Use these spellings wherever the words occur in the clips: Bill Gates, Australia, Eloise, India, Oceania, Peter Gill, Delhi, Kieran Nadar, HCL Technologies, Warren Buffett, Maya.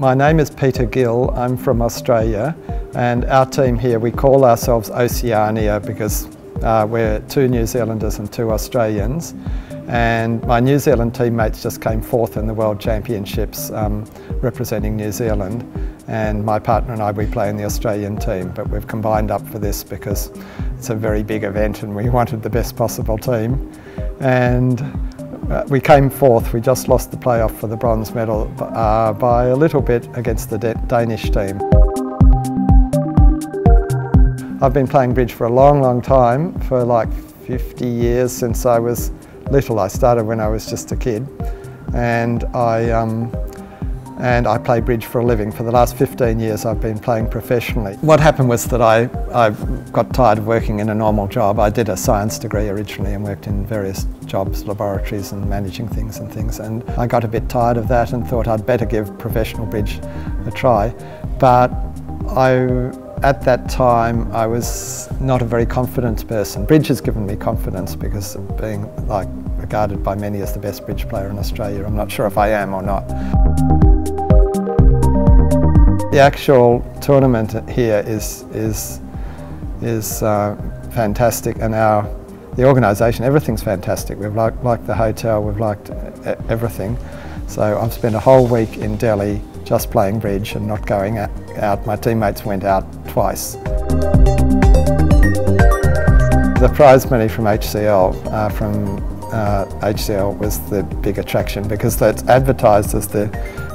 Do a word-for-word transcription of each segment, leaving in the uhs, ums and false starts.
My name is Peter Gill, I'm from Australia, and our team here, we call ourselves Oceania because uh, we're two New Zealanders and two Australians. And my New Zealand teammates just came fourth in the World Championships um, representing New Zealand. And my partner and I, we play in the Australian team, but we've combined up for this because it's a very big event and we wanted the best possible team. And uh, we came fourth. We just lost the playoff for the bronze medal uh, by a little bit against the Danish team. I've been playing bridge for a long, long time, for like fifty years since I was little. I started when I was just a kid, and I um, and I play bridge for a living. For the last fifteen years I've been playing professionally. What happened was that I, I got tired of working in a normal job. I did a science degree originally and worked in various jobs, laboratories and managing things and things, and I got a bit tired of that and thought I'd better give professional bridge a try. But I At that time, I was not a very confident person. Bridge has given me confidence because of being like regarded by many as the best bridge player in Australia. I'm not sure if I am or not. The actual tournament here is is is uh, fantastic, and our the organisation, everything's fantastic. We've liked, liked the hotel, we've liked everything. So I've spent a whole week in Delhi just playing bridge and not going out. My teammates went out twice. The prize money from H C L, uh, from uh, H C L was the big attraction because that's advertised as the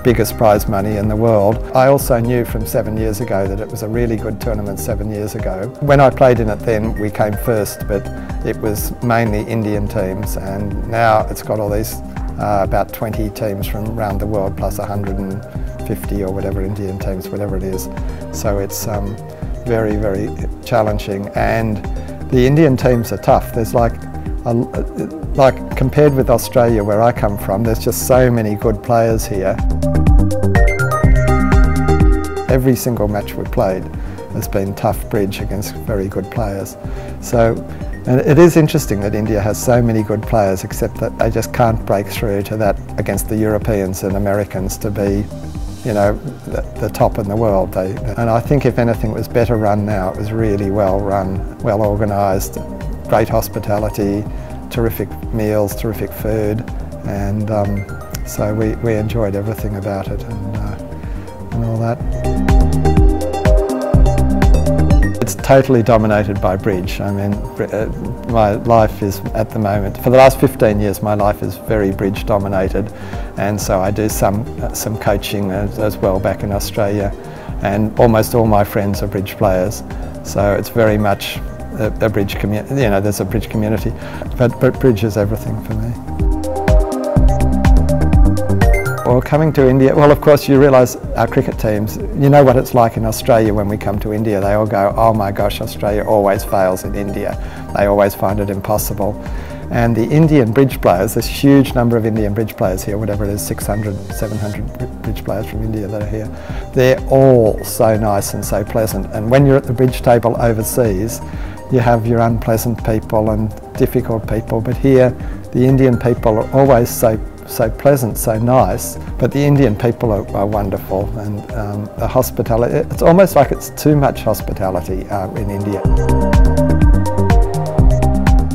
biggest prize money in the world. I also knew from seven years ago that it was a really good tournament seven years ago. When I played in it then, we came first, but it was mainly Indian teams, and now it's got all these Uh, about twenty teams from around the world, plus one hundred fifty or whatever Indian teams, whatever it is. So it's um, very, very challenging, and the Indian teams are tough. There's like, a, like compared with Australia where I come from, there's just so many good players here. Every single match we played has been tough bridge against very good players. So. And it is interesting that India has so many good players, except that they just can't break through to that against the Europeans and Americans to be, you know, the, the top in the world. They, and I think if anything, it was better run now. It was really well run, well organised, great hospitality, terrific meals, terrific food, and um, so we, we enjoyed everything about it and, uh, and all that. It's totally dominated by bridge. I mean, my life is at the moment, for the last fifteen years, my life is very bridge dominated, and so I do some, some coaching as well back in Australia, and almost all my friends are bridge players, so it's very much a, a bridge community, you know, there's a bridge community, but, but bridge is everything for me. Or coming to India, well, of course you realise our cricket teams, you know what it's like in Australia when we come to India. They all go, oh my gosh, Australia always fails in India. They always find it impossible. And the Indian bridge players, this huge number of Indian bridge players here, whatever it is, six hundred, seven hundred bridge players from India that are here, they're all so nice and so pleasant. And when you're at the bridge table overseas, you have your unpleasant people and difficult people, but here the Indian people are always so so pleasant, so nice, but the Indian people are, are wonderful, and um, the hospitality, it's almost like it's too much hospitality uh, in India.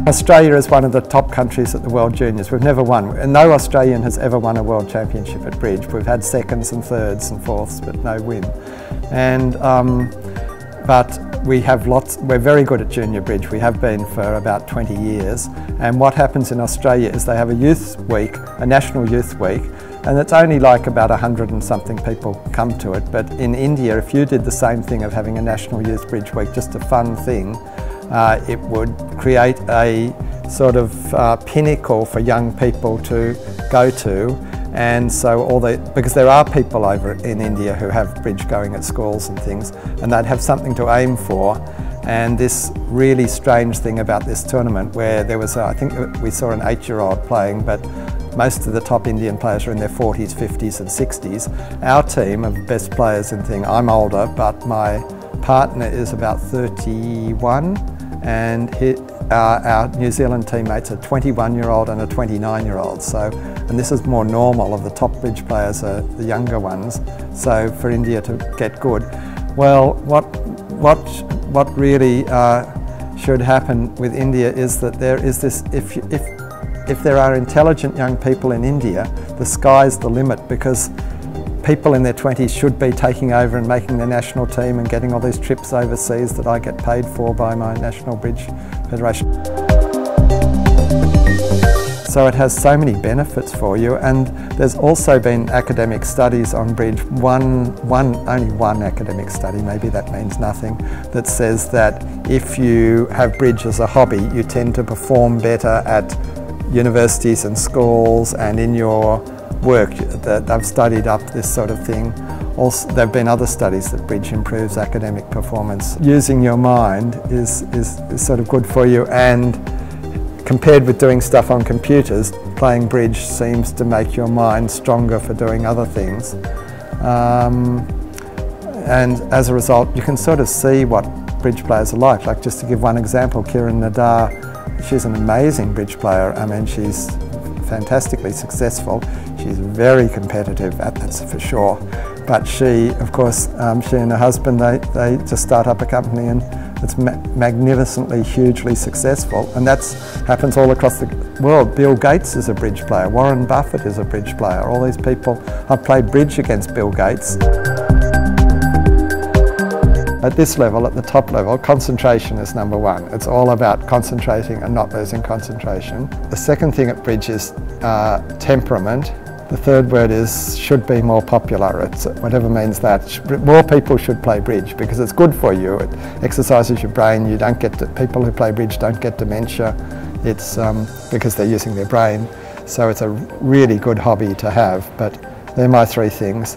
Australia is one of the top countries at the World Juniors. We've never won, and no Australian has ever won a World Championship at bridge. We've had seconds and thirds and fourths, but no win. And um, but we have lots, we're very good at junior bridge. We have been for about twenty years, and what happens in Australia is they have a youth week, a national youth week, and it's only like about a hundred and something people come to it, but in India, if you did the same thing of having a national youth bridge week, just a fun thing, uh, it would create a sort of uh, pinnacle for young people to go to. And so all the, because there are people over in India who have bridge going at schools and things, and they'd have something to aim for. And this really strange thing about this tournament where there was, a, I think we saw an eight-year-old playing, but most of the top Indian players are in their forties, fifties and sixties. Our team of best players in thing, I'm older, but my partner is about thirty-one. and he, uh, our New Zealand teammates are twenty-one year old and a twenty-nine year old. So, and this is more normal, of the top bridge players are the younger ones. So for India to get good, well, what, what, what really uh, should happen with India is that there is this, if, if, if there are intelligent young people in India, the sky's the limit, because people in their twenties should be taking over and making the national team and getting all these trips overseas that I get paid for by my National Bridge Federation. So it has so many benefits for you, and there's also been academic studies on bridge, one, one, only one academic study, maybe that means nothing, that says that if you have bridge as a hobby, you tend to perform better at universities and schools and in your work. That they've studied up this sort of thing. Also, there have been other studies that bridge improves academic performance. Using your mind is, is, is sort of good for you, and compared with doing stuff on computers, playing bridge seems to make your mind stronger for doing other things. Um, and as a result, you can sort of see what bridge players are like. Like, just to give one example, Kieran Nadar, she's an amazing bridge player. I mean, she's fantastically successful. She's very competitive, that's for sure. But she, of course, um, she and her husband, they, they just start up a company, and it's ma magnificently, hugely successful. And that happens all across the world. Bill Gates is a bridge player. Warren Buffett is a bridge player. All these people have played bridge against Bill Gates. At this level, at the top level, concentration is number one. It's all about concentrating and not losing concentration. The second thing at bridge is uh, temperament. The third word is should be more popular. It's whatever means that. More people should play bridge because it's good for you. It exercises your brain. You don't get to, people who play bridge don't get dementia. It's um, because they're using their brain. So it's a really good hobby to have. But they're my three things.